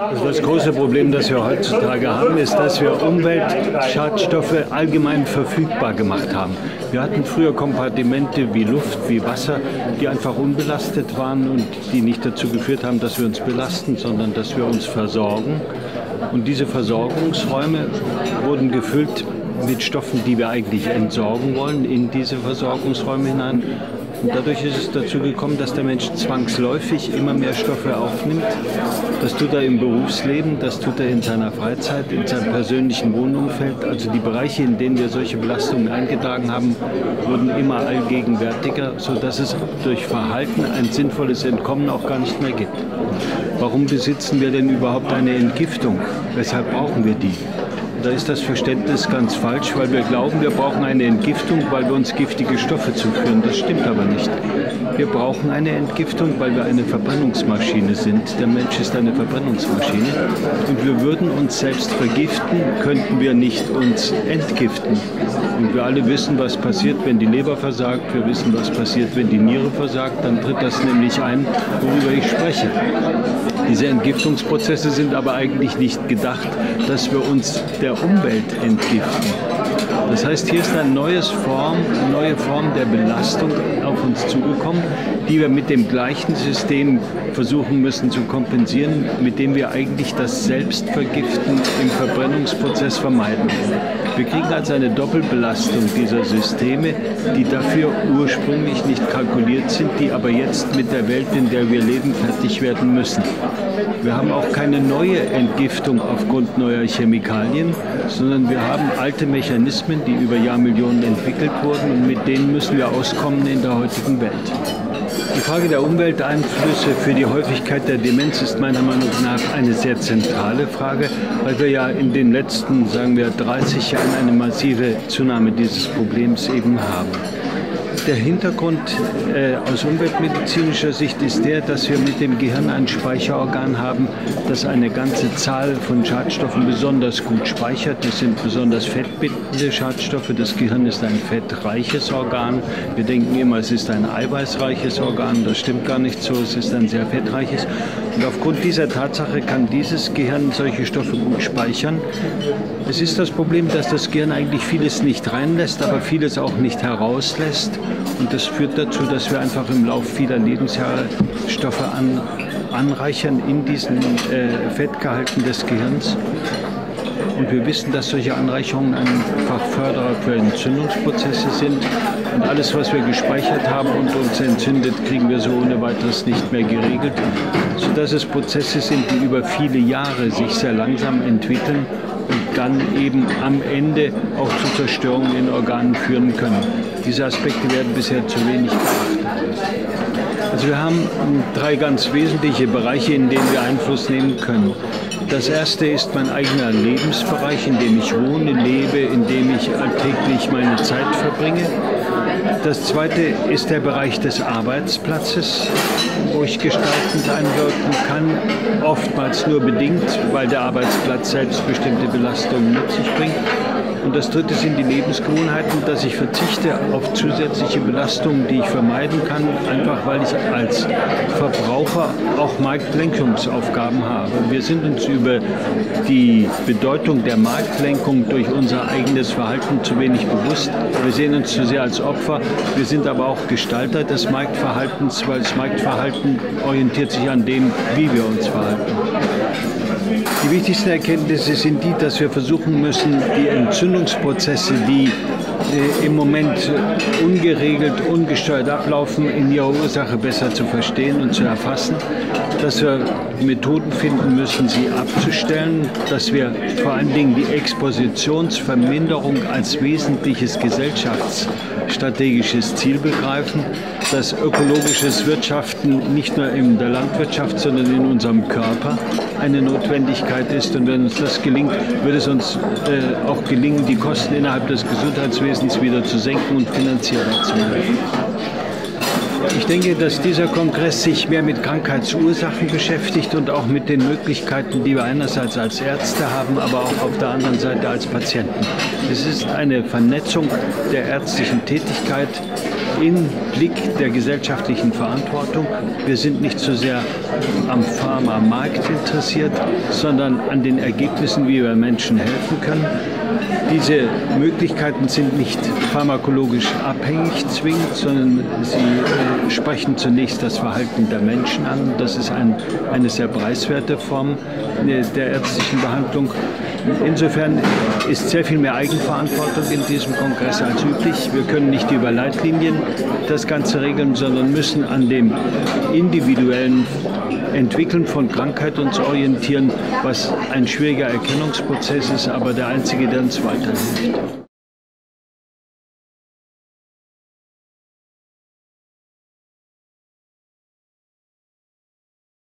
Also das große Problem, das wir heutzutage haben, ist, dass wir Umweltschadstoffe allgemein verfügbar gemacht haben. Wir hatten früher Kompartimente wie Luft, wie Wasser, die einfach unbelastet waren und die nicht dazu geführt haben, dass wir uns belasten, sondern dass wir uns versorgen. Und diese Versorgungsräume wurden gefüllt mit Stoffen, die wir eigentlich entsorgen wollen, in diese Versorgungsräume hinein. Und dadurch ist es dazu gekommen, dass der Mensch zwangsläufig immer mehr Stoffe aufnimmt. Das tut er im Berufsleben, das tut er in seiner Freizeit, in seinem persönlichen Wohnumfeld. Also die Bereiche, in denen wir solche Belastungen eingetragen haben, wurden immer allgegenwärtiger, sodass es durch Verhalten ein sinnvolles Entkommen auch gar nicht mehr gibt. Warum besitzen wir denn überhaupt eine Entgiftung? Weshalb brauchen wir die? Da ist das Verständnis ganz falsch, weil wir glauben, wir brauchen eine Entgiftung, weil wir uns giftige Stoffe zuführen. Das stimmt aber nicht. Wir brauchen eine Entgiftung, weil wir eine Verbrennungsmaschine sind. Der Mensch ist eine Verbrennungsmaschine. Und wir würden uns selbst vergiften, könnten wir nicht uns entgiften. Und wir alle wissen, was passiert, wenn die Leber versagt. Wir wissen, was passiert, wenn die Niere versagt. Dann tritt das nämlich ein, worüber ich spreche. Diese Entgiftungsprozesse sind aber eigentlich nicht gedacht, dass wir uns der Umwelt entgiften. Das heißt, hier ist eine neue Form der Belastung auf uns zugekommen, die wir mit dem gleichen System versuchen müssen zu kompensieren, mit dem wir eigentlich das Selbstvergiften im Verbrennungsprozess vermeiden. Wir kriegen also eine Doppelbelastung dieser Systeme, die dafür ursprünglich nicht kalkuliert sind, die aber jetzt mit der Welt, in der wir leben, fertig werden müssen. Wir haben auch keine neue Entgiftung aufgrund neuer Chemikalien, sondern wir haben alte Mechanismen, die über Jahrmillionen entwickelt wurden, und mit denen müssen wir auskommen in der heutigen Welt. Die Frage der Umwelteinflüsse für die Häufigkeit der Demenz ist meiner Meinung nach eine sehr zentrale Frage, weil wir ja in den letzten, sagen wir, 30 Jahren eine massive Zunahme dieses Problems eben haben. Der Hintergrund aus umweltmedizinischer Sicht ist der, dass wir mit dem Gehirn ein Speicherorgan haben, das eine ganze Zahl von Schadstoffen besonders gut speichert. Das sind besonders fettbindende Schadstoffe. Das Gehirn ist ein fettreiches Organ. Wir denken immer, es ist ein eiweißreiches Organ. Das stimmt gar nicht so. Es ist ein sehr fettreiches. Und aufgrund dieser Tatsache kann dieses Gehirn solche Stoffe gut speichern. Es ist das Problem, dass das Gehirn eigentlich vieles nicht reinlässt, aber vieles auch nicht herauslässt. Und das führt dazu, dass wir einfach im Laufe vieler Lebensjahre Stoffe anreichern in diesen Fettgehalten des Gehirns. Und wir wissen, dass solche Anreicherungen einfach Förderer für Entzündungsprozesse sind. Und alles, was wir gespeichert haben und uns entzündet, kriegen wir so ohne weiteres nicht mehr geregelt, sodass es Prozesse sind, die über viele Jahre sich sehr langsam entwickeln und dann eben am Ende auch zu Zerstörungen in Organen führen können. Diese Aspekte werden bisher zu wenig beachtet. Also wir haben drei ganz wesentliche Bereiche, in denen wir Einfluss nehmen können. Das erste ist mein eigener Lebensbereich, in dem ich wohne, lebe, in dem ich alltäglich meine Zeit verbringe. Das zweite ist der Bereich des Arbeitsplatzes, wo ich gestaltend einwirken kann, oftmals nur bedingt, weil der Arbeitsplatz selbst bestimmte Belastungen mit sich bringt. Und das dritte sind die Lebensgewohnheiten, dass ich verzichte auf zusätzliche Belastungen, die ich vermeiden kann, einfach weil ich als Verbraucher auch Marktlenkungsaufgaben habe. Wir sind uns über die Bedeutung der Marktlenkung durch unser eigenes Verhalten zu wenig bewusst. Wir sehen uns zu sehr als Opfer. Wir sind aber auch Gestalter des Marktverhaltens, weil das Marktverhalten orientiert sich an dem, wie wir uns verhalten. Die wichtigsten Erkenntnisse sind die, dass wir versuchen müssen, die Entzündungsprozesse, die im Moment ungeregelt, ungesteuert ablaufen, in ihrer Ursache besser zu verstehen und zu erfassen, dass wir Methoden finden müssen, sie abzustellen, dass wir vor allen Dingen die Expositionsverminderung als wesentliches gesellschaftsstrategisches Ziel begreifen, dass ökologisches Wirtschaften nicht nur in der Landwirtschaft, sondern in unserem Körper eine Notwendigkeit ist. Und wenn uns das gelingt, wird es uns auch gelingen, die Kosten innerhalb des Gesundheitswesens wieder zu senken und finanzierbar zu machen. Ich denke, dass dieser Kongress sich mehr mit Krankheitsursachen beschäftigt und auch mit den Möglichkeiten, die wir einerseits als Ärzte haben, aber auch auf der anderen Seite als Patienten. Es ist eine Vernetzung der ärztlichen Tätigkeit im Blick der gesellschaftlichen Verantwortung. Wir sind nicht so sehr am Pharmamarkt interessiert, sondern an den Ergebnissen, wie wir Menschen helfen können. Diese Möglichkeiten sind nicht pharmakologisch abhängig zwingend, sondern sie sprechen zunächst das Verhalten der Menschen an. Das ist eine sehr preiswerte Form der ärztlichen Behandlung. Insofern ist sehr viel mehr Eigenverantwortung in diesem Kongress als üblich. Wir können nicht über Leitlinien das Ganze regeln, sondern müssen an dem individuellen Entwickeln von Krankheit uns orientieren, was ein schwieriger Erkennungsprozess ist, aber der einzige, der uns weiterhilft.